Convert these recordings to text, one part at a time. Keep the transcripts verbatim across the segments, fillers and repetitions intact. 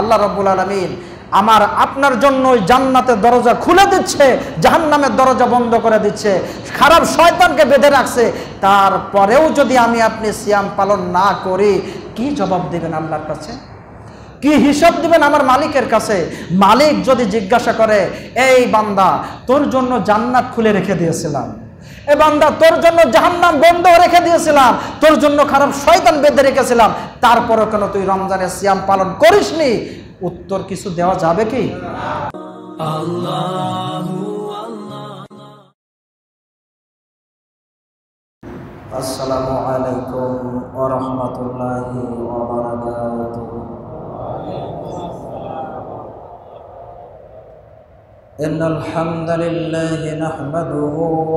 আল্লাহ রাব্বুল আলামিন আমার আপনার জন্য জান্নাতের দরজা খুলে দিচ্ছে, জাহান্নামের দরজা বন্ধ করে দিচ্ছে, খারাপ শয়তানকে বেঁধে রাখছে। তারপরেও যদি আমি আপনি সিয়াম পালন না করি, কি জবাব দিবেন আল্লাহর কাছে? কি হিসাব দিবেন আমার মালিকের কাছে? মালিক যদি জিজ্ঞাসা করে, এই বান্দা তোর জন্য জান্নাত খুলে রেখে দিয়েছিলাম, এ বান্দা তোর জন্য জাহান্নাম বন্ধ রেখে দিয়েছিলাম, তোর জন্য খারাপ শয়তান বেঁধে রেখেছিলাম, তারপরও কেন তুই রমজানের সিয়াম পালন করিসনি? উত্তর কিছু দেওয়া যাবে কি? আসসালামু আলাইকুম ওয়া রাহমাতুল্লাহি ওয়া বারাকাতুহু। إن الحمد لله نحمده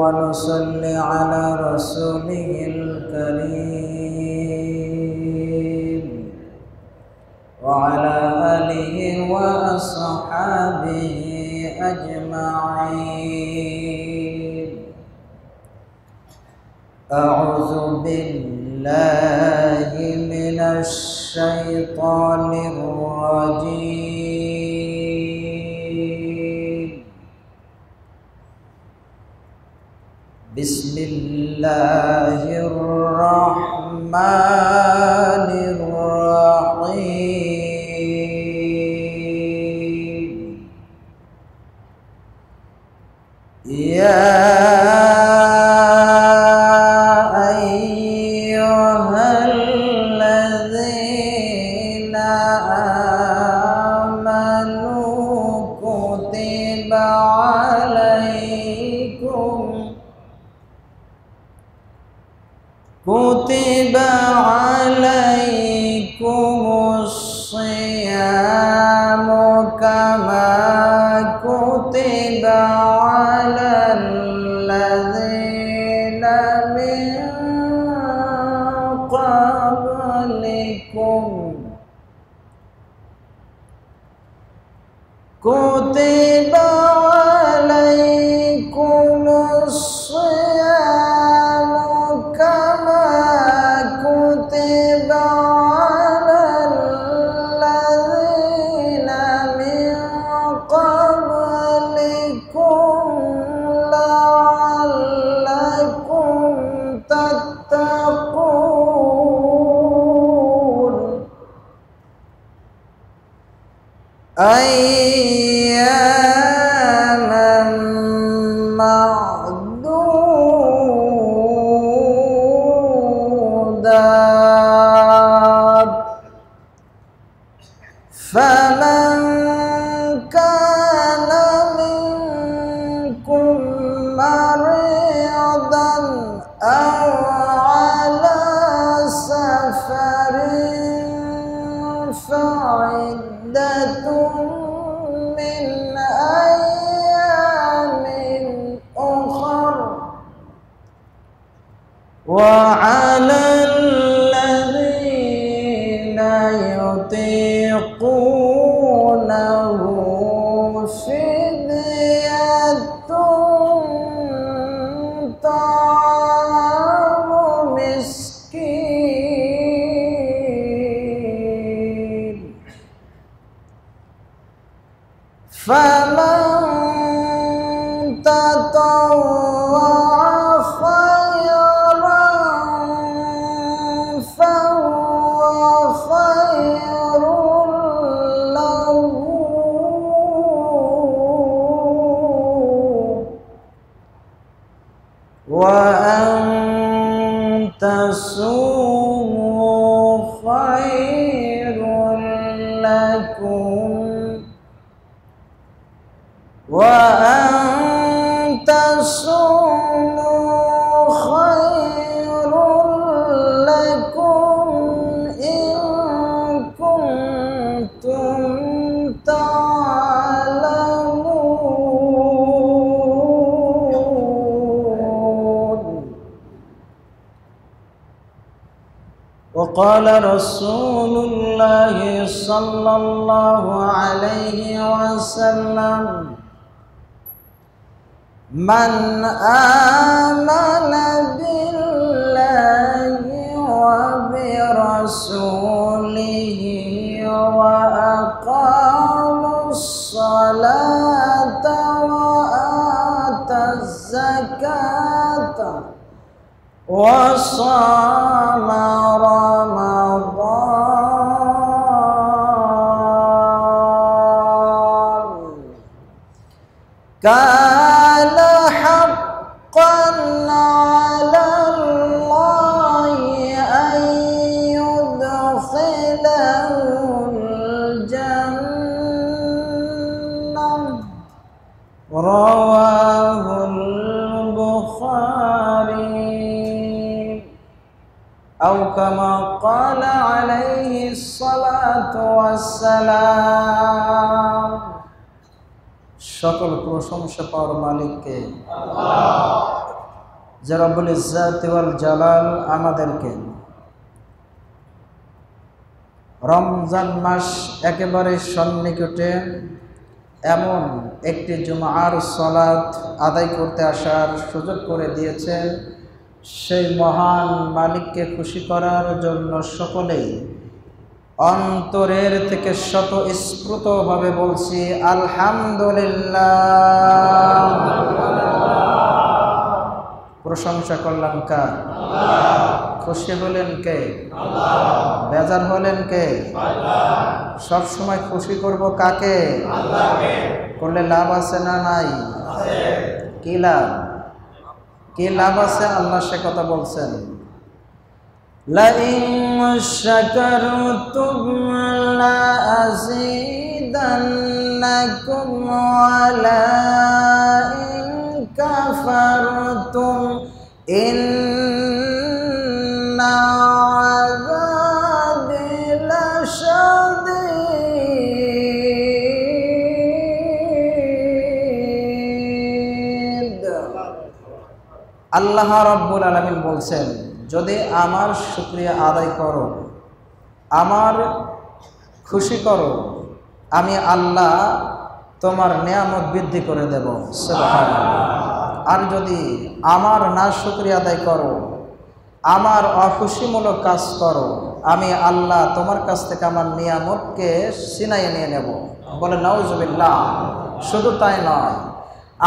ونصلي على رسوله الكريم وعلى آله وأصحابه أجمعين. أعوذ بالله من الشيطان الرجيم. بسم الله الرحمن الرحيم. يا أيها الذين آمنوا كتب عليكم كتب عليكم الصيام كما كتب على الذين من قبلكم كتب عليكم الصيام أياماً معدودات فمن كان منكم مريضاً أو على سفر فعدة من أيام أخر وعلى الذين يطيقونه فدية طعام مسكين فَمَنْ تَطَوَّعَ خَيْرًا فَهُوَ خَيْرٌ لَهُ وَأَنْ تَصُومُوا خَيْرٌ لَكُمْ وَأَنْ تَصُومُوا خَيْرٌ لَكُمْ إِنْ كُنْتُمْ تَعْلَمُونَ. وقال رسول الله صلى الله عليه وسلم: من آمن بالله وبرسوله وأقام الصلاة وآتى الزكاة وصام رمضان كان حقا على الله أن يدخله الجنة. رواه البخاري أو كما قال عليه الصلاة والسلام. شكر প্রশংসা পাওয়ার মালিককে আল্লাহ যে রব্বুল ইজ্জাত ওয়াল জালাল আমাদেরকে রমজান মাস একেবারে সন্নিকটে এমন একটি জুমার সালাত আদায় করতে আসার সুযোগ করে দিয়েছে। সেই মহান মালিককে খুশি করার জন্য সকলেই অন্তরের থেকে স্বতঃস্ফূর্তভাবে বলছি আলহামদুলিল্লাহ। প্রশংসা করলাম কার? আল্লাহ। খুশি হলেন কে? আল্লাহ। বেজার হলেন কে? আল্লাহ। সব সময় খুশি করব কাকে? আল্লাহকে। করলে লাভ আছে না নাই? আছে। কি লাভ? কি লাভ আছে? আল্লাহ সে কথা বলছেন লা ইন শাকারতুম লা আযীদান্নাকুম ওয়া লা ইন কাফারতুম ইন আল্লাহ রাব্বুল আলামিন বলছেন যদি আমার শুকরিয়া আদায় করো, আমার খুশি করো, আমি আল্লাহ তোমার নিয়ামত বৃদ্ধি করে দেব। সুবহানাল্লাহ। আর যদি আমার না শুকরিয়া আদায় করো, আমার অখুশিমূলক কাজ করো, আমি আল্লাহ তোমার কাছ থেকে আমার নিয়ামতকে ছিনাইয়ে নিয়ে নেব। বলে নাউজুবিল্লাহ। শুধু তাই নয়,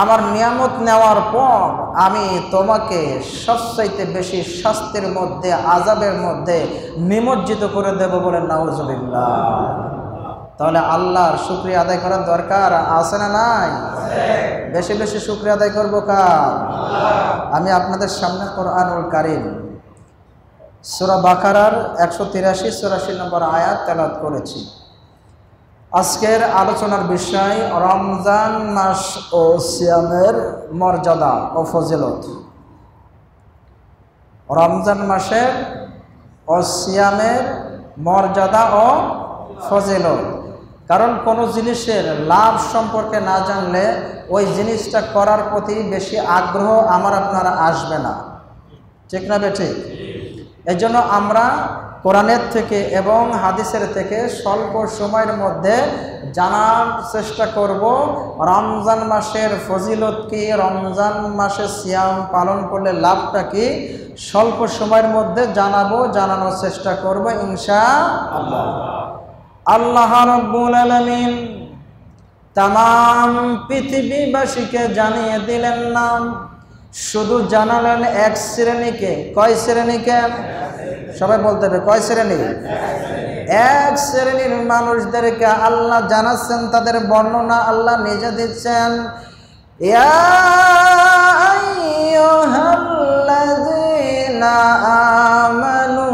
আমার নিয়ামত নেওয়ার পর আমি তোমাকে সবচাইতে বেশি শাস্তির মধ্যে, আযাবের মধ্যে নিমজ্জিত করে দেব। বলে নাউজুবিল্লাহ। তাহলে আল্লাহর শুকরিয়া আদায় করার দরকার আছে না নাই? বেশি বেশি শুকরিয়া আদায় করবো কার? আমি আপনাদের সামনে কোরআনুল কারীম সূরা বাকারার একশো তিরাশি চুরাশি নম্বর আয়াত তেলাওয়াত করেছি। আজকের আলোচনার বিষয় রমজান মাস ও সিয়ামের মর্যাদা ও ফজিলত। রমজান মাসের ও সিয়ামের মর্যাদা ও ফজিলত। কারণ কোনো জিনিসের লাভ সম্পর্কে না জানলে ওই জিনিসটা করার প্রতি বেশি আগ্রহ আমার আপনারা আসবে না, ঠিক না বে ঠিক? এই জন্য আমরা কোরআনের থেকে এবং হাদিসের থেকে স্বল্প সময়ের মধ্যে জানার চেষ্টা করব রমজান মাসের ফজিলত কি, রমজান মাসে সিয়াম পালন করলে লাভটা কি, স্বল্প সময়ের মধ্যে জানাবো, জানানোর চেষ্টা করব ইনশাআল্লাহ। আল্লাহ রাব্বুল আলামিন তাম পৃথিবীবাসীকে জানিয়ে দিলেন না, শুধু জানালেন এক শ্রেণীকে। কয় শ্রেণীকে? সবাই বলতে হবে কয় শ্রেণী? এক শ্রেণীর মানুষদেরকে আল্লাহ জানাচ্ছেন, তাদের বর্ণনা আল্লাহ নিজে দিচ্ছেন। ইয়া আইয়ুহাল্লাযীনা আমানু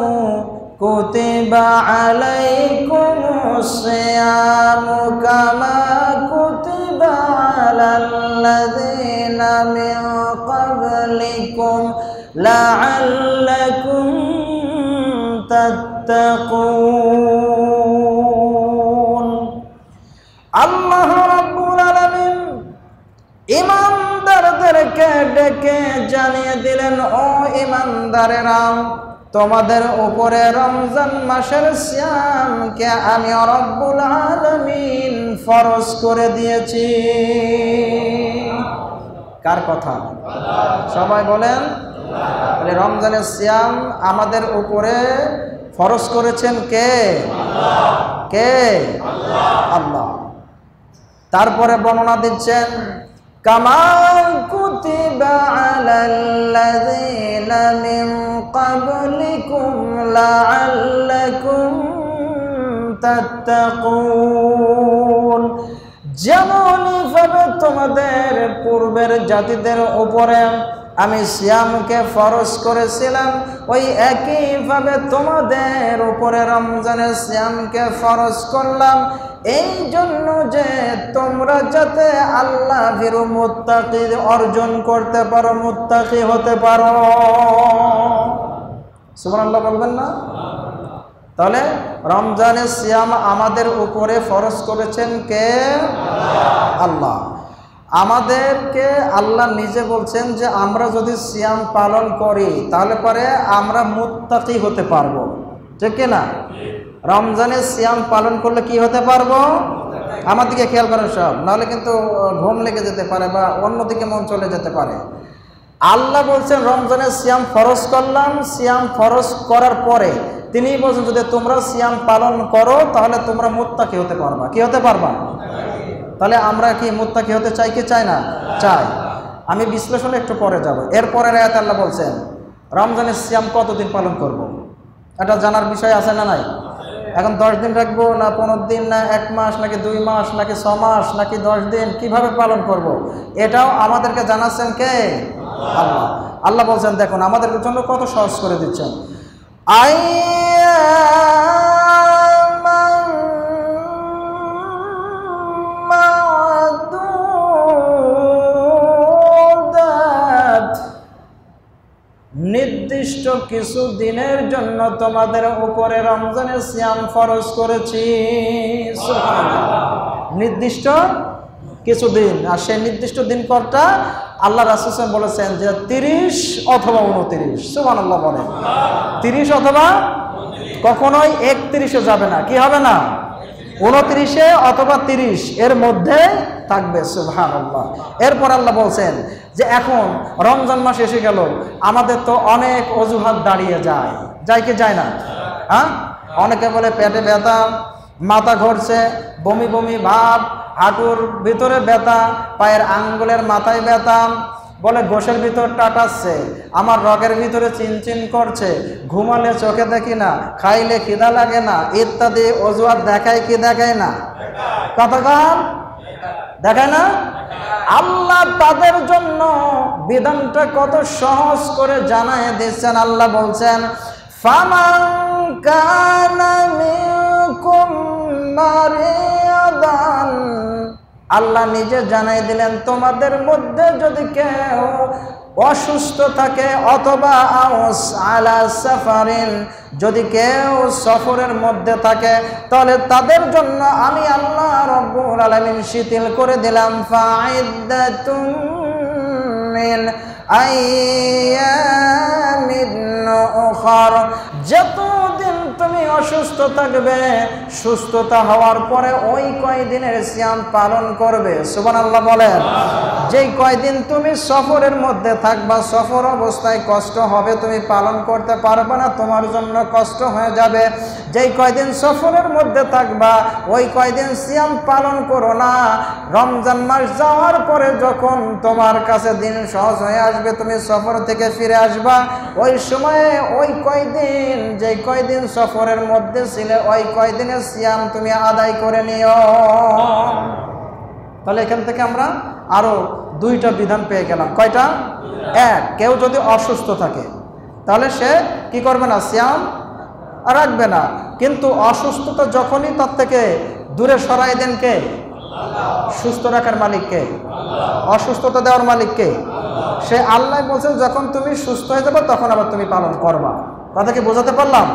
কুতিবা আলাইকুমুস সিয়ামু কামা কুতিবা আলাল্লাযীনা মিন ক্বাবলিকুম লাআল্লাকুম তাত্তাকুন। আল্লাহ রাব্বুল আলামিন ঈমানদারদেরকে ডেকে জানিয়ে দিলেন, ও ঈমানদারেরা, তোমাদের উপরে রমজান মাসের সিয়ামকে আমি রাব্বুল আলামিন ফরজ করে দিয়েছি। কার কথা? সবাই বলেন। তাহলে রমজানের সিয়াম আমাদের উপরে ফরজ করেছেন কে? কে? আল্লাহ। তারপরে বর্ণনা দিচ্ছেন কামা কুতিবা আলাল্লাযীনা মিন ক্বাবলিকুম লাআল্লাকুম তাত্তাকুন, যেমনভাবে তোমাদের পূর্বের জাতিদের উপরে আমি সিয়ামকে ফরজ করেছিলাম ওই একইভাবে তোমাদের উপরে রমজানের সিয়ামকে ফরজ করলাম, এই জন্য যে তোমরা যাতে আল্লাহ ভীরু মুত্তাকি অর্জন করতে পারো, মুত্তাকি হতে পারো। সুবহানাল্লাহ বলবেন না? তাহলে রমজানের সিয়াম আমাদের উপরে ফরজ করেছেন কে? আল্লাহ। আমাদেরকে আল্লাহ নিজে বলছেন যে আমরা যদি সিয়াম পালন করি তাহলে পরে আমরা মুত্তাকি হতে পারবো, ঠিক না? রমজানে সিয়াম পালন করলে কি হতে পারবো? আমার দিকে খেয়াল করেন সব, নাহলে কিন্তু ঘুম লেগে যেতে পারে বা অন্যদিকে মন চলে যেতে পারে। আল্লাহ বলছেন রমজানে সিয়াম ফরজ করলাম, সিয়াম ফরজ করার পরে তিনি বলছেন যদি তোমরা সিয়াম পালন করো তাহলে তোমরা মুত্তাকি হতে পারবা। কি হতে পারবা? তাহলে আমরা কি মুত্তাকি হতে চাই কি চাই না? চাই। আমি বিশ্লেষণে একটু পরে যাব। এরপরের আয়াতে আল্লাহ বলছেন রমজানের সিয়াম কতদিন পালন করব, এটা জানার বিষয় আছে না নাই? এখন দশ দিন রাখবো না পনেরো দিন না এক মাস নাকি দুই মাস নাকি ছ মাস নাকি দশ দিন কিভাবে পালন করব, এটাও আমাদেরকে জানাচ্ছেন কে? আল্লাহ। আল্লাহ বলছেন দেখুন আমাদের জন্য কত সহজ করে দিচ্ছেন। আই নির্দিষ্ট কিছু দিনের জন্য তোমাদের উপরে রমজানের সিয়াম ফরজ করেছি। নির্দিষ্ট কিছু দিন, আর সেই নির্দিষ্ট দিন কটা? আল্লাহ রাসূল বলেছেন যে তিরিশ অথবা উনত্রিশ। সুবহানাল্লাহ বলেন। তিরিশ অথবা কখনোই একত্রিশে যাবে না, কি হবে না, উনত্রিশে অথবা তিরিশ এর মধ্যে থাকবে। সুবহানাল্লাহ। এরপর আল্লাহ বলছেন যে এখন রমজান মাস এসে গেল, আমাদের তো অনেক অজুহাত দাঁড়িয়ে যায়, যায় কি যায় না? হ্যাঁ, অনেকে বলে পেটে ব্যথা, মাথা ঘুরছে, বমি বমি ভাব, হাঁটুর ভিতরে ব্যথা, পায়ের আঙ্গুলের মাথায় ব্যথা, বলে গোশের ভিতর টাটাচ্ছে, আমার রগের ভিতরে চিনচিন করছে, ঘুমালে চোখে দেখি না, খাইলে খিদা লাগে না, ইত্যাদি অজুহাত দেখায় কি দেখায় না? কতক্ষণ দেখায় না? আল্লাহ তাদের জন্য বিধানটা কত সহজ করে জানায় দিচ্ছেন। আল্লাহ বলছেন ফামান কানা মিনকুম মারিদান, আল্লাহ নিজে জানাই দিলেন তোমাদের মধ্যে যদি কেউ অসুস্থ থাকে অথবা আউস আলা সাফারিন, যদি কেউ সফরের মধ্যে থাকে তাহলে তাদের জন্য আমি আল্লাহ রব্বুল আলামিন শিথিল করে দিলাম ফাইদাতুম মিন আইয়ামিন উখর, যতদিন তুমি অসুস্থ থাকবে সুস্থতা হওয়ার পরে ওই কয়দিনের সিয়াম পালন করবে। সুবহানাল্লাহ বলেন। যেই কয়দিন তুমি সফরের মধ্যে থাকবা, সফর অবস্থায় কষ্ট হবে, তুমি পালন করতে পারবে না, তোমার জন্য কষ্ট হয়ে যাবে, যেই কয়দিন সফরের মধ্যে থাকবা ওই কয়দিন সিয়াম পালন করো না, রমজান মাস যাওয়ার পরে যখন তোমার কাছে দিন সহজ হয়ে আসবে তুমি সফর থেকে ফিরে আসবা, ওই সময়ে ওই কয়দিন যেই কয়দিন সফরের মধ্যে ছিলে ওই কয়দিনের সিয়াম তুমি আদায় করে নিও। তাহলে এখান থেকে আমরা আরও দুইটা বিধান পেয়ে গেলাম। কয়টা? এক, কেউ যদি অসুস্থ থাকে তাহলে সে কি করবে না, সিয়াম রাখবে না, কিন্তু অসুস্থতা যখনই তার থেকে দূরে সরাই দেন কে? সুস্থ রাখার মালিক কে? অসুস্থতা দেওয়ার মালিক কে? সে আল্লাহ বলছেন যখন তুমি সুস্থ হয়ে যাবে তখন আবার তুমি পালন করবা। কথা কি বোঝাতে পারলাম?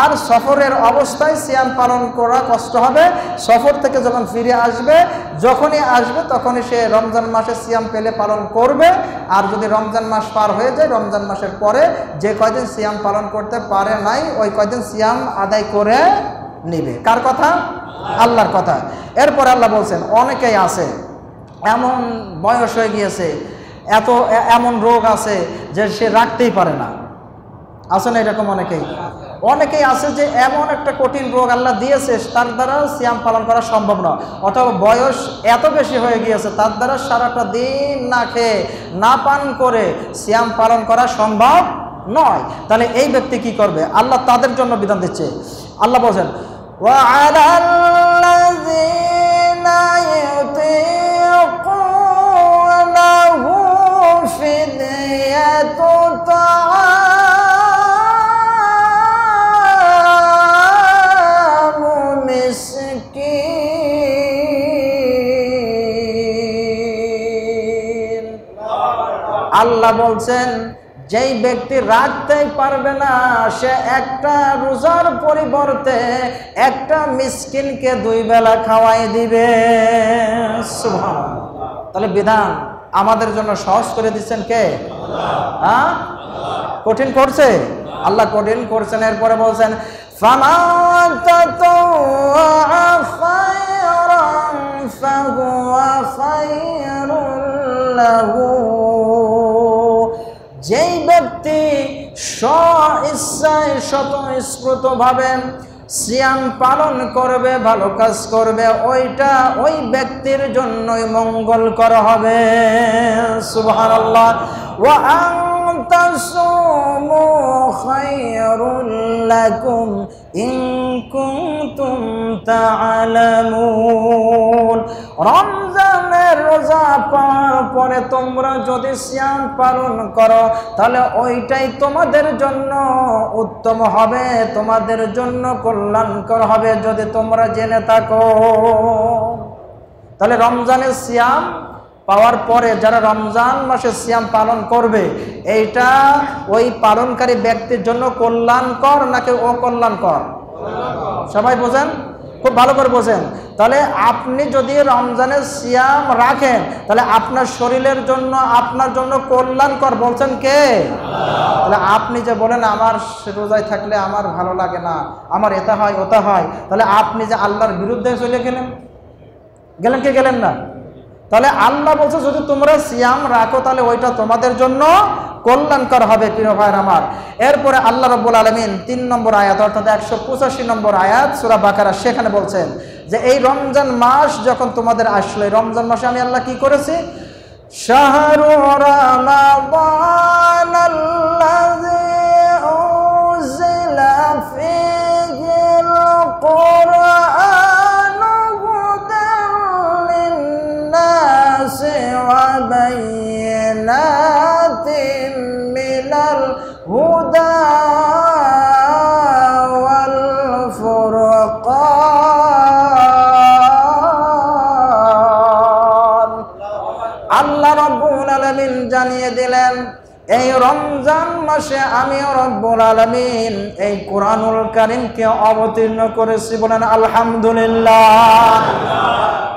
আর সফরের অবস্থায় সিয়াম পালন করা কষ্ট হবে, সফর থেকে যখন ফিরে আসবে, যখনই আসবে তখনই সে রমজান মাসে সিয়াম পেলে পালন করবে, আর যদি রমজান মাস পার হয়ে যায় রমজান মাসের পরে যে কয়দিন সিয়াম পালন করতে পারে নাই ওই কয়দিন সিয়াম আদায় করে নেবে। কার কথা? আল্লাহর কথা। এরপর আল্লাহ বলছেন অনেকেই আছে এমন বয়স হয়ে গিয়েছে, এত এমন রোগ আছে যে সে রাখতেই পারে না, আছে না এরকম অনেকেই, অনেকেই আছে যে এমন একটা কঠিন রোগ আল্লাহ দিয়েছে তার দ্বারা সিয়াম পালন করা সম্ভব না, অথবা বয়স এত বেশি হয়ে গিয়েছে তার দ্বারা সারাটা দিন না খেয়ে না পান করে সিয়াম পালন করা সম্ভব নয়। তাহলে এই ব্যক্তি কি করবে? আল্লাহ তাদের জন্য বিধান দিচ্ছে। আল্লাহ বলেন ওয়া আলাল্লাযীনা ইউতীকুনাহু ফিদিয়াতুন তা'আমু মিসকিন। আল্লাহ বলছেন যেই ব্যক্তি রাখতেই পারবে না সে একটা রোজার পরিবর্তে একটা মিসকিনকে দুই বেলা খাওয়াই দিবে। সুবহানাল্লাহ। তাহলে বিধান আমাদের জন্য সহজ করে দিচ্ছেন কে? হ্যাঁ, কঠিন করছে আল্লাহ, কঠিন করছেন। এরপরে বলছেন যেই ব্যক্তি স্বইচ্ছায় স্বতঃস্ফূর্ত ভাবে সিয়াম পালন করবে, ভালো কাজ করবে, ওইটা ওই ব্যক্তির জন্যই মঙ্গল করা হবে। সুবহানাল্লাহ। ওয়া আনতাসুমু খায়রুল লাকুম ইন কুনতুম তা'লামুন। রমজানের রোজা পাওয়ার পরে তোমরা যদি সিয়াম পালন করো তাহলে ওইটাই তোমাদের জন্য উত্তম হবে, তোমাদের জন্য কল্যাণকর হবে যদি তোমরা জেনে থাকো। তাহলে রমজানের সিয়াম পাওয়ার পরে যারা রমজান মাসে সিয়াম পালন করবে এইটা ওই পালনকারী ব্যক্তির জন্য কল্যাণকর নাকি অকল্যাণকর? সবাই বোঝেন, খুব ভালো করে বোঝেন। তাহলে আপনি যদি রমজানের সিয়াম রাখেন তাহলে আপনার শরীরের জন্য, আপনার জন্য কল্যাণকর বলছেন কে? তাহলে আপনি যে বলেন আমার রোজায় থাকলে আমার ভালো লাগে না, আমার এটা হয় ওটা হয়, তাহলে আপনি যে আল্লাহর বিরুদ্ধে চলে গেলেন, গেলেন কে? গেলেন না। তাহলে আল্লাহ বলছে যদি তোমরা সিয়াম রাখো তাহলে ওইটা তোমাদের জন্য কল্যাণকর হবে। প্রিয় ভাইয়ের আমার, এরপরে আল্লাহ রাব্বুল আলামিন তিন নম্বর আয়াত অর্থাৎ একশো পঁচাশি নম্বর আয়াত সূরা বাকারা, সেখানে বলছেন যে এই রমজান মাস যখন তোমাদের আসলো, রমজান মাসে আমি আল্লাহ কি করেছি? শাহরু রমাদানাল্লাযী উনজিলা ফীহিল কুরআনু হুদাল লিন্নাসি ওয়া বাইয়িনাতিন মিনাল হুদা ওয়াল ফুরকান। আল্লাহ রাব্বুল আলামিন জানিয়ে দিলেন এই রমজান মাসে আমি রব্বুল আলামিন এই কুরআনুল কারীমকে অবতীর্ণ করেছি, বলেন আলহামদুলিল্লাহ।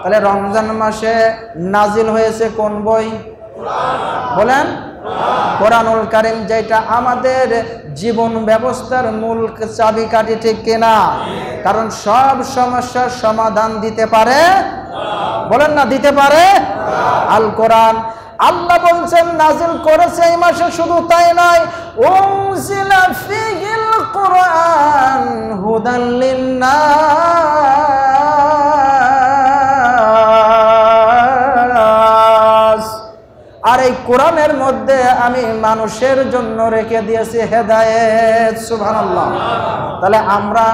তাহলে রমজান মাসে নাজিল হয়েছে কোন বই? বলেন কোরআনুল কারীম, যেটা আমাদের জীবন ব্যবস্থার মূল চাবিকাঠি, ঠিক কিনা? কারণ সব সমস্যার সমাধান দিতে পারে, বলেন না দিতে পারে আল কোরআন। আল্লাহ বলছেন নাজিল করেছে এই মাসে, শুধু তাই নয় উনজিলা ফিহিল কুরআন হুদাল লিন্নাস, আর এই কোরআনের মধ্যে আমি মানুষের জন্য রেখে দিয়েছি হেদায়েত। সুবহানাল্লাহ। তাহলে আমরা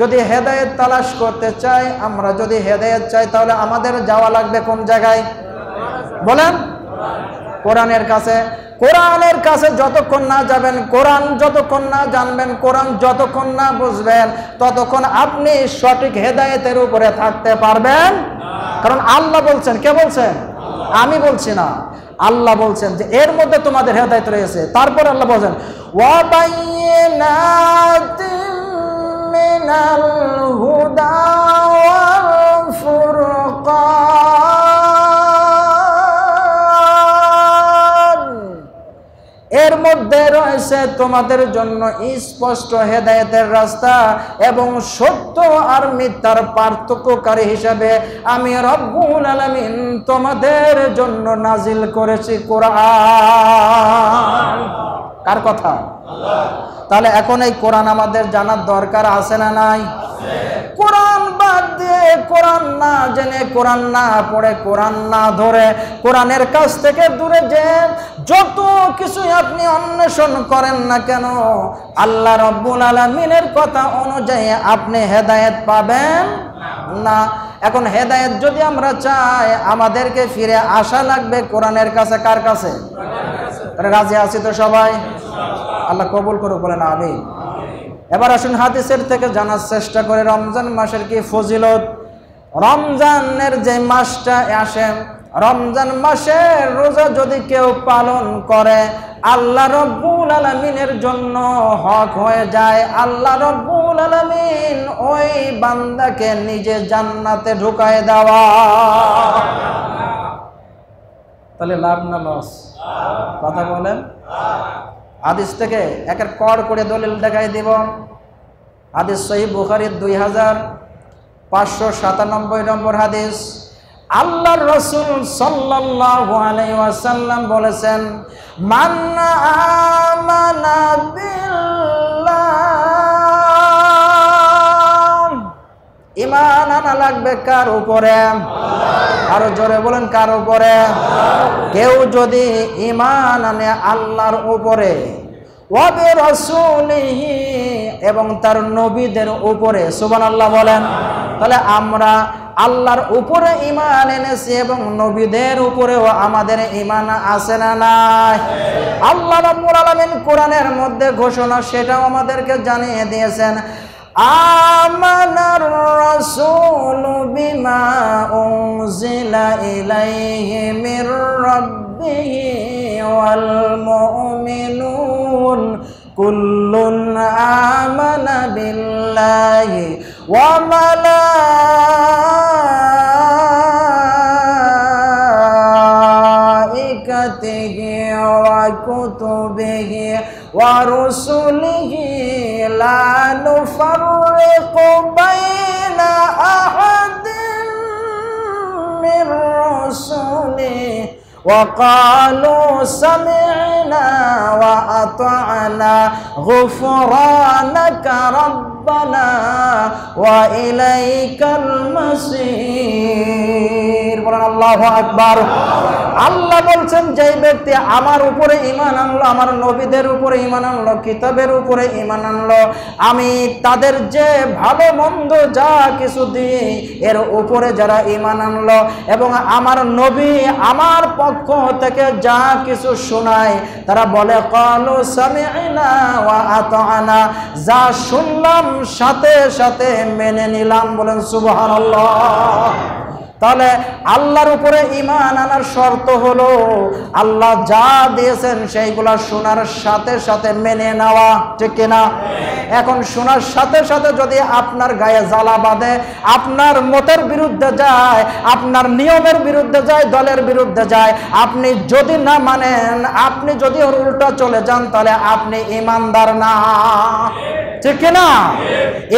যদি হেদায়েত তালাশ করতে চাই, আমরা যদি হেদায়েত চাই তাহলে আমাদের যাওয়া লাগবে কোন জায়গায়? বলেন কোরআনের কাছে। কোরআনের কাছে যতক্ষণ না যাবেন, কোরআন যতক্ষণ না জানবেন, কোরআন যতক্ষণ না বুঝবেন ততক্ষণ আপনি সঠিক হেদায়েতের উপরে থাকতে পারবেন। কারণ আল্লাহ বলছেন, কে বলছেন? আমি বলছি না, আল্লাহ বলছেন যে এর মধ্যে তোমাদের হেদায়েত রয়েছে। তারপর আল্লাহ বলেন ওয়া বাইয়িনাতিন মিনাল হুদা ওয়াল ফুরকান, এর মধ্যে রয়েছে তোমাদের জন্য স্পষ্ট হেদায়েতের রাস্তা এবং সত্য আর মিথ্যার পার্থক্যকারী হিসাবে আমি রব্বুল আলামিন তোমাদের জন্য নাজিল করেছি কোরআন। কার কথা? তাহলে এখন এই কোরআন আমাদের জানার দরকার আছে না নাই? কোরআন বাদ দিয়ে কোরআন না জেনে, কোরআন না পড়ে, কোরআন না ধরে, কোরআনের কাছ থেকে দূরে যে যত কিছুই আপনি অন্বেষণ করেন না কেন, আল্লাহ রব্বুল আলামিনের কথা অনুযায়ী আপনি হেদায়েত পাবেন না। এখন হেদায়েত যদি আমরা চাই, আমাদেরকে ফিরে আসা লাগবে কোরআনের কাছে। কার কাছে? রাজি আছি তো সবাই? আল্লাহ কবুল করে বলেন আমিন। এবার আসুন হাদিসের থেকে জানার চেষ্টা করে রমজান মাসের কি ফজিলত। রমজানের যে মাসটা আসে, রমজান মাসের রোজা যদি কেউ পালন করে, আল্লাহ রব্বুল আলামিনের জন্য হক হয়ে যায়। আল্লাহ রব্বুল আলামিন ওই বান্দাকে নিজে জান্নাতে ঢুকায় দেওয়া। তাহলে লাভ না লস? কথা বলেন। হাদিস থেকে একের কর করে দলিল দেখাই দিব। হাদিস সহিহ বুখারীর দুই হাজার পাঁচশো সাতানব্বই নম্বর হাদিস। আল্লাহর রাসূল সাল্লাল্লাহু আলাইহি ওয়াসাল্লাম বলেছেন, মান আমানা বিল্লাহ, ঈমান আনা লাগবে কার উপরে? আরো জোরে বলেন, কার উপরে? কেউ যদি ঈমান আনে আল্লাহর উপরে, ওয়াবি রাসূলিহি, এবং তার নবীদের উপরে। সুবহানাল্লাহ বলেন। তাহলে আমরা আল্লাহর উপরে ঈমান এনেছি এবং নবীদের উপরেও আমাদের ঈমান আছে না নাই? আল্লাহ রাব্বুল আলামিন কোরআনের মধ্যে ঘোষণা সেটাও আমাদেরকে জানিয়ে দিয়েছেন। আমানার রাসূলু বিমা উনজিলা ইলাইহি মির রাব্বিহি ওয়াল মুমিনুন কুল্লুন আমানা বিল্লাহি ওয়া মালাইকাতিহি ওয়া কুতুবিহি ওয়া রুসুলিহি লা নুফাররিকু বাইনা আহাদিন মিন রাসূলিহি ওয়া ক্বালু সামি'না ওয়া আতা'না গুফরানাকা রাব্বানা ওয়া ইলাইকাল মাসীর। বলেন আল্লাহু আকবার। আল্লাহ বলছেন, যেই ব্যক্তি আমার উপরে ঈমান আনলো, আমার নবীদের উপরে ঈমান আনলো, কিতাবের উপরে ঈমান আনলো, আমি তাদের যে ভালো মন্দ যা কিছু দিই এর উপরে যারা ঈমান আনলো, এবং আমার নবী আমার পক্ষ থেকে যা কিছু শোনায় তারা বলে ক্বালু সামি'না ওয়া আতা'না, যা শুনলাম সাথে সাথে মেনে নিলাম। বলেন সুবহানাল্লাহ। তাহলে আল্লাহর উপরে ঈমান আনার শর্ত হলো আল্লাহ যা দিয়েছেন সেইগুলা শোনার সাথে সাথে মেনে নেওয়া, ঠিক কিনা? এখন শোনার সাথে সাথে যদি আপনার গায়ে জ্বালা বাঁধে, আপনার মতের বিরুদ্ধে যায়, আপনার নিয়মের বিরুদ্ধে যায়, দলের বিরুদ্ধে যায়, আপনি যদি না মানেন, আপনি যদি ওর উল্টা চলে যান, তাহলে আপনি ঈমানদার না, ঠিক কিনা?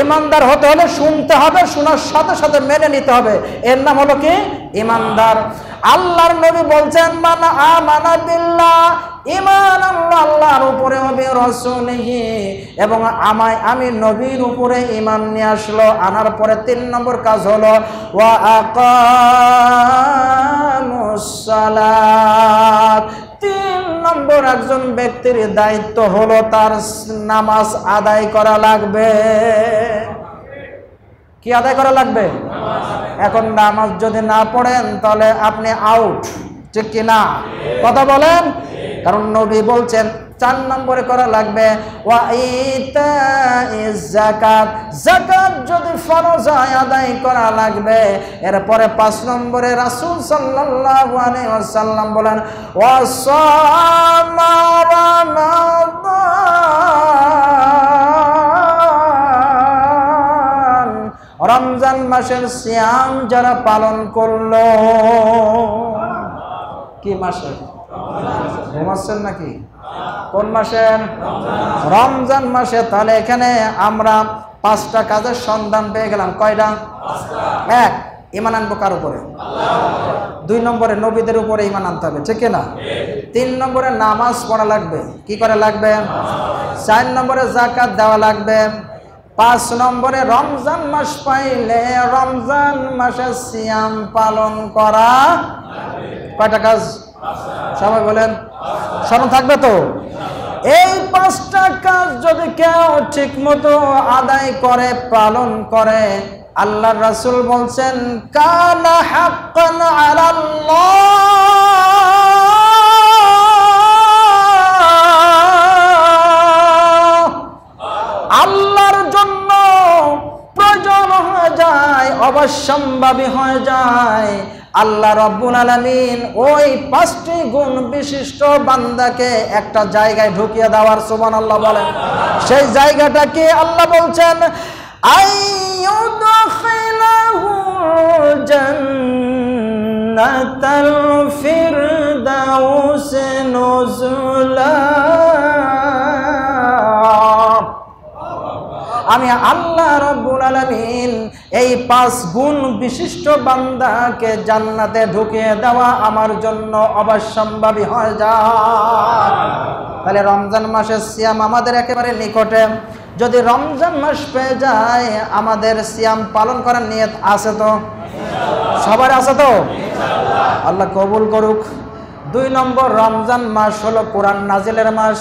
ঈমানদার হতে হলে শুনতে হবে, শোনার সাথে সাথে মেনে নিতে হবে, এর নাম হলো কি? ঈমানদার। আল্লাহর নবী বলছেন, মান আমানা বিল্লাহ, ঈমান আল্লাহর উপরে হবে, রাসূলিহি, এবং আমায় আমি নবীর উপরে ঈমান নিয়ে আসলো। আনার পরে তিন নম্বর কাজ হলো ওয়া আকামুস সালাত। তিন নম্বর একজন ব্যক্তির দায়িত্ব হলো তার নামাজ আদায় করা লাগবে। কি আদায় করা লাগবে? এখন নামাজ যদি না পড়েন তাহলে আপনি আউট, ঠিক কিনা? কথা বলেন। কারণ নবী বলছেন চার নম্বরে করা লাগবে ওয়া ইতাইজ যাকাত, যাকাত যদি ফরজ হয় আদায় করা লাগবে। এরপরে পাঁচ নম্বরে রাসূল সাল্লাল্লাহু আলাইহি ওয়াসাল্লাম বলেন ওয়া সামা রমাদান, রমজান মাসের সিয়াম যারা পালন করলো। কি মাসে? ঘুমাচ্ছেন নাকি? কোন মাসে? রমজান মাসে। তাহলে এখানে আমরা পাঁচটা কাজের সন্ধান পেয়ে গেলাম। কয়টা? এক, ईमान आनबो कार उपरे दुई नम्बरे नबीदेर उपरे ईमान आनते होबे ठीक ना। तीन नम्बरे नामाज पढ़ा लागबे कि करे लागबे। चार नम्बरे जाकात देवा लागबे। पाँच नम्बरे रमजान मास पाइले रमजान मासेर सियाम पालन करा कयटा काज सबाई बोलेन स्मरण थाकबे तो এই পাঁচটা কাজ যদি কেউ ঠিকমতো আদায় করে পালন করে আল্লাহর রাসূল বলেন কানা হাক্কান আলাল্লাহ, আল্লাহর জন্য প্রয়োজন হয়ে যায় অবশ্যম্ভাবী হয়ে যায়। আল্লাহ রব্বুল আলামিন ওই পাঁচটি গুণ বিশিষ্ট বান্দাকে একটা জায়গায় ঢুকিয়ে দেওয়ার সুবহানাল্লাহ বলেন। সেই জায়গাটা কি? আল্লাহ বলছেন আইয়ুদখিলুল জান্নাতাল ফিরদাউস নুজুলা। আমি আল্লাহ রব্বুল আলামিন এই পাঁচ গুণ বিশিষ্ট বান্দাকে জান্নাতে ঢুকিয়ে দেওয়া আমার জন্য অবশ্যম্ভাবী হয়ে যায়। তাহলে রমজান মাসের সিয়াম আমাদের একেবারে নিকটে, যদি রমজান মাস পেয়ে যায় আমাদের সিয়াম পালন করার নিয়ত আছে তো? সবার আছে তো? আল্লাহ কবুল করুক। দুই নম্বর রমজান মাস হলো কোরআন নাজিলের মাস।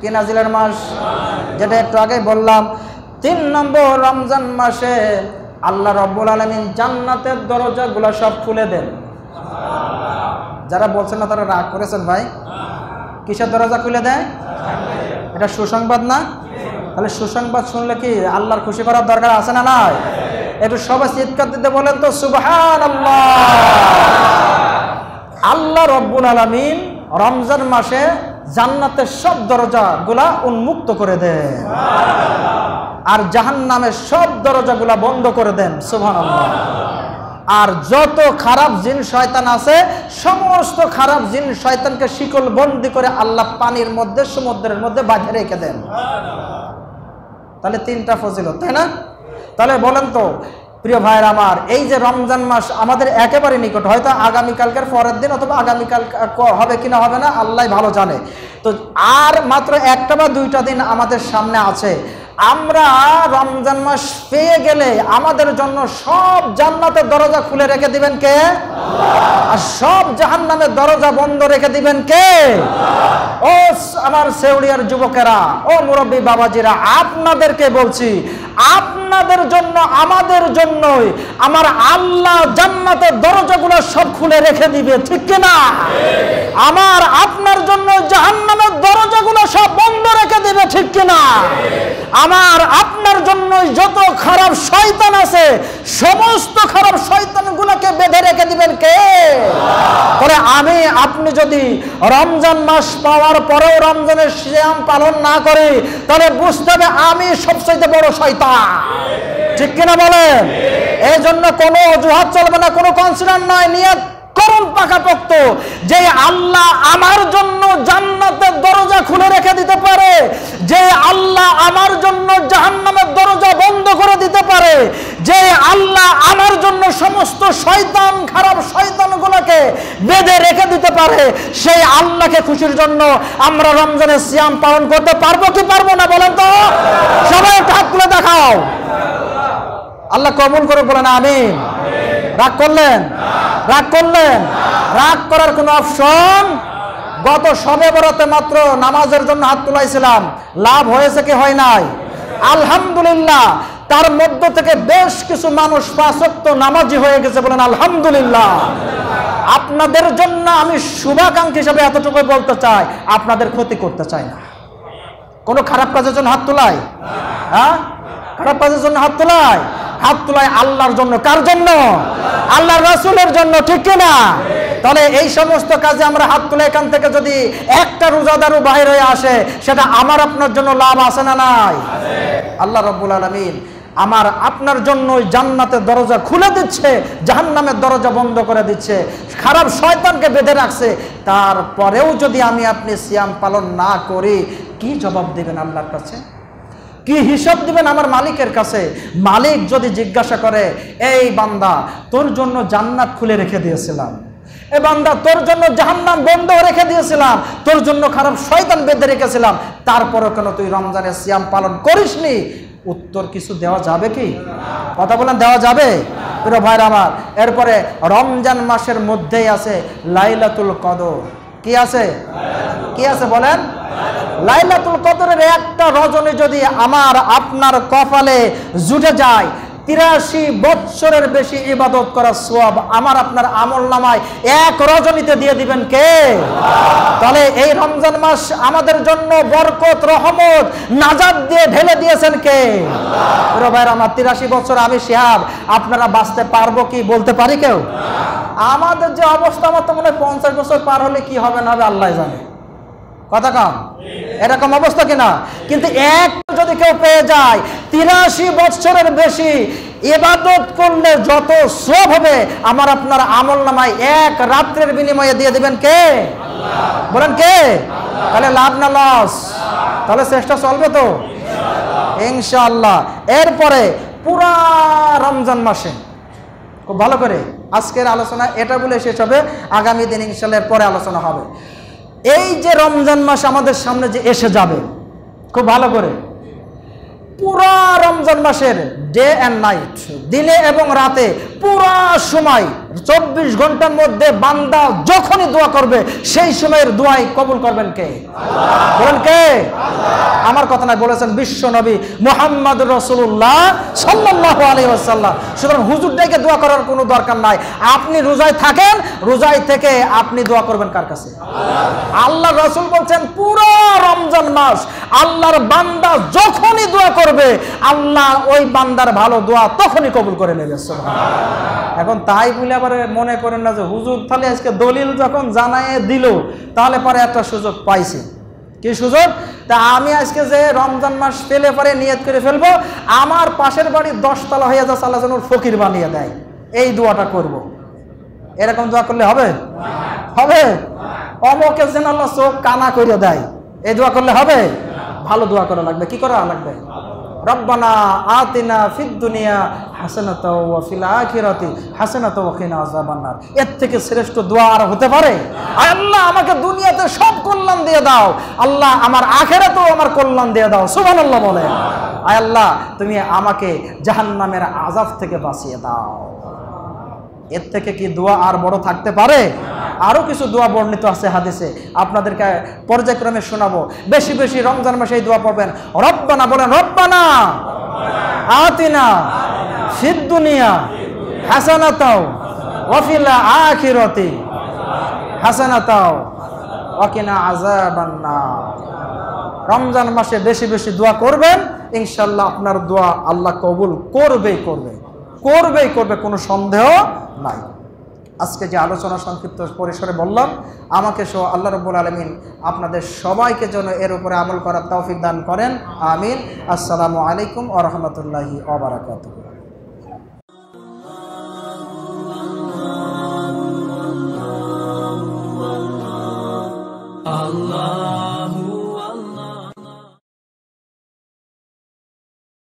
কি নাজিলের মাস? যেটা একটু আগে বললাম। তিন নম্বর রমজান মাসে আল্লাহ রব্বুল আলামিন জান্নাতের দরজাগুলো সব খুলে দেন। যারা বলছেন না তারা রাগ করেছেন ভাই। কিসের দরজা খুলে দেয়? এটা সুসংবাদ না? তাহলে সুসংবাদ শুনলে কি আল্লাহর খুশি করার দরকার আছে না নয়? একটু সবাই চিৎকার দিতে বলেন তো সুবহানাল্লাহ। আল্লাহ রব্বুল আলামিন রমজান মাসে জান্নাতের সব দরজাগুলা উন্মুক্ত করে দেন আর জাহান্নামের সব দরজাগুলা বন্ধ করে দেন। সুবহানাল্লাহ। আর যত খারাপ জিন শয়তান আছে সমস্ত খারাপ জিন শয়তানকে শিকল বন্দি করে আল্লাহ পানির মধ্যে সমুদ্রের মধ্যে বাঁধে রেখে দেন। তাহলে তিনটা ফজিলত, তাই না? তাহলে বলেন তো প্রিয় ভাইয়ের আমার, এই যে রমজান মাস আমাদের একেবারে নিকট, হয়তো আগামীকালকের পরের দিন অথবা আগামীকাল হবে কিনা হবে না আল্লাহ ভালো জানে। তো আর মাত্র একটা বা দুইটা দিন আমাদের সামনে আছে। আমরা রমজান মাস পেয়ে গেলে আমাদের জন্য সব জান্নাতের দরজা খুলে রেখে দিবেন কে? আর সব জাহান্নামের দরজা বন্ধ রেখে দিবেন কে? ও আমার সেউড়িয়ার যুবকেরা, ও মুরব্বী বাবাজিরা, আপনাদেরকে বলছি আপনাদের জন্য আমাদের জন্যই আমার আল্লাহ জান্নাতের দরজাগুলো সব খুলে রেখে দিবে, ঠিক কিনা? আমার আপনার জন্য জাহান্নামের দরজাগুলো সব বন্ধ রেখে দিবে, ঠিক কিনা? আমার আপনার জন্য যত খারাপ শয়তান আছে সমস্ত খারাপ শয়তানগুলোকে বেঁধে রেখে দিবেন কে? তাহলে আমি আপনি যদি রমজান মাস পাওয়ার পরেও রমজানের সিয়াম পালন না করি তাহলে বুঝতে হবে আমি সবচেয়ে বড় শয়তান, ঠিক কিনা বলেন? এই জন্য কোনো অজুহাত চলবে না, কোনো কনসিডার নয়, নিয়ত করুন পাকাপোক্ত যে আল্লাহ আমার জন্য জান্নাতের দরজা খুলে রেখে দিতে পারে, যে আল্লাহ আমার জন্য জাহান্নামের দরজা বন্ধ করে দিতে পারে, যে আল্লাহ আমার জন্য সমস্ত শয়তান খারাপ শয়তানগুলোকে বেঁধে রেখে দিতে পারে, সেই আল্লাহকে খুশির জন্য আমরা রমজানের সিয়াম পালন করতে পারবো কি পারবো না বলেন তো? সবাই হাত তুলে দেখাও। আল্লাহ কবুল করে বলেন আমিন। রাগ করলেন? রাগ করলেন? রাগ করার কোনো অপশন? গত সবে বরাতে মাত্র নামাজের জন্য হাত তুলাইছিলাম, লাভ হয়েছে কি হয় নাই? আলহামদুলিল্লাহ। তার মধ্য থেকে বেশ কিছু মানুষ পাঁচ ওয়াক্ত নামাজি হয়ে গেছে, বলেন আলহামদুলিল্লাহ। আপনাদের জন্য আমি শুভাকাঙ্ক্ষী হিসেবে এতটুকু বলতে চাই, আপনাদের ক্ষতি করতে চাই না। কোনো খারাপ কাজের জন্য হাত তোলায়? হ্যাঁ, খারাপ কাজের জন্য হাত তোলায়? হাত তোলায় আল্লাহর জন্য। কার জন্য? আল্লাহর রাসূলের জন্য, ঠিক কিনা? তাহলে এই সমস্ত কাজে আমরা হাত তুলে এখান থেকে যদি একটা রোজাদারও বাহির হয়ে আসে সেটা আমার আপনার জন্য লাভ আছে না নাই? আল্লাহ রাব্বুল আলামিন আমার আপনার জন্য জান্নাতের দরজা খুলে দিচ্ছে, জাহান্নামের দরজা বন্ধ করে দিচ্ছে, খারাপ শয়তানকে বেঁধে রাখছে। তারপরেও যদি আমি আপনি সিয়াম পালন না করি কি জবাব দেবেন আল্লাহর কাছে? কি হিসাব দিবেন আমার মালিকের কাছে। মালিক যদি জিজ্ঞাসা করে, এই বান্দা তোর জন্য জান্নাত খুলে রেখে দিয়েছিলাম, এ বান্দা তোর জন্য জাহান্নাম বন্ধ রেখে দিয়েছিলাম, তোর জন্য খারাপ শয়তান বেঁধে রেখেছিলাম, তারপরে কেন তুই রমজানের সিয়াম পালন করিসনি, উত্তর কিছু দেওয়া যাবে কি? কথা বলেন, দেওয়া যাবে? প্রিয় ভাইরা আমার, এরপরে রমজান মাসের মধ্যেই আছে লাইলাতুল কদর। কি আছে? কি আছে বলেন? লাইলাতুল কদরের একটা রজনী যদি আমার আপনার কপালে জুটে যায়, তিরাশি বছরের বেশি ইবাদত করার সওয়াব আমার আপনার আমলনামায় এক রজনীতে দিয়ে দিবেন কে? তাহলে এই রমজান মাস আমাদের জন্য বরকত, রহমত, নাজাত দিয়ে ঢেলে দিয়েছেন কে? আল্লাহ। ভাইরা আমার, তিরাশি বছর আমি শিহাব, আপনারা বাঁচতে পারবো কি? বলতে পারি কেউ? আমাদের যে অবস্থা, আমার তো মনে হয় পঞ্চাশ বছর পার হলে কি হবে না হবে আল্লাহ জানে। কথা কম, এরকম অবস্থা কিনা। কিন্তু এক যদি কেউ পেয়ে যায়, তিরাশি বছরের বেশি ইবাদত করলে যত সওয়াব হবে আমার আপনার আমলনামায় এক রাত্রের বিনিময়ে দিয়ে দিবেন কে? আল্লাহ। বলেন কে? আল্লাহ। তাহলে লাভ না লস? তাহলে চেষ্টা চলবে তো ইনশাআল্লাহ। এরপরে পুরা রমজান মাসে খুব ভালো করে আজকের আলোচনা এটা বলে শেষ হবে, আগামী দিন ইনশাআল্লাহ পরে আলোচনা হবে। এই যে রমজান মাস আমাদের সামনে যে এসে যাবে, খুব ভালো করে পুরা রমজান মাসের ডে অ্যান্ড নাইট, দিনে এবং রাতে পুরা সময় চব্বিশ ঘন্টার মধ্যে বান্দা যখনই দোয়া করবে সেই সময়ের দোয়াই কবুল করবেন কে? বলেন কে? আমার কথা নাই, বলেছেন বিশ্ব নবী মুহাম্মদ রাসূলুল্লাহ সাল্লাল্লাহু আলাইহি ওয়াসাল্লাম। সুতরাং হুজুর ডেকে দোয়া করার কোনো দরকার নাই। আপনি রোজায় থাকেন, রোজায় থেকে আপনি দোয়া করবেন কার কাছে? আল্লাহ রাসূল বলছেন পুরো রমজান মাস আল্লাহর বান্দা যখনই দোয়া করবে আল্লাহ ওই বান্দার ভালো দোয়া তখনই কবুল করে নেবেন। সুবহানাল্লাহ। এখন তাই বলে আবার মনে করেন না যে হুজুর তাহলে আজকে দলিল যখন জানায় দিল তাহলে পরে একটা সুযোগ পাইছে, কি সুযোগ? তা আমি আজকে যে রমজান মাস পেলে পরে নিয়ত করে ফেলবো আমার পাশের বাড়ি দশতলা হয়ে যাচ্ছে আল্লাহ যেন ফকির বানিয়ে দেয়, এই দোয়াটা করব। এরকম দোয়া করলে হবে? হবে। অমুকের যেন আল্লাহ চোখ কানা করে দেয়, এই দোয়া করলে হবে? ভালো দোয়া করা লাগবে। কি করা লাগবে? রব্বানা আতিনা ফিদ দুনিয়া হাসানাতাও ওয়া ফিল আখিরাতি হাসানাতাও ওয়া কিনা আযাবান নার। এর থেকে শ্রেষ্ঠ দোয়া আর হতে পারে? আল্লাহ আমাকে দুনিয়াতে সব কল্যাণ দিয়ে দাও, আল্লাহ আমার আখিরাতেও আমার কল্যাণ দিয়ে দাও। সুবহানাল্লাহ বলেন। আয় আল্লাহ তুমি আমাকে জাহান্নামের আযাব থেকে বাঁচিয়ে দাও। এর থেকে কি দোয়া আর বড় থাকতে পারে? আরও কিছু দোয়া বর্ণিত আছে হাদিসে, আপনাদেরকে পর্যায়ক্রমে শোনাবো। বেশি বেশি রমজান মাসে এই দোয়া পড়বেন। রব্বানা বলেন, রব্বানা আতিনা ফিদ দুনিয়া হাসানাতাও ওয়া ফিল আখিরাতি হাসানাতাও ওয়া কিনা আযাবান নার। রমজান মাসে বেশি বেশি দোয়া করবেন ইনশাআল্লাহ, আপনার দোয়া আল্লাহ কবুল করবেই করবে, করবেই করবে, কোনো সন্দেহ নাই। আজকে যে আলোচনা সংক্ষিপ্ত পরিসরে বললাম, আমাকে সহ আল্লাহ রাব্বুল আলামিন আপনাদের সবাইকে যেন এর উপরে আমল করার তৌফিক দান করেন। আমিন। আসসালামু আলাইকুম ওয়া রাহমাতুল্লাহি ওয়া বারাকাতুহু। আল্লাহ।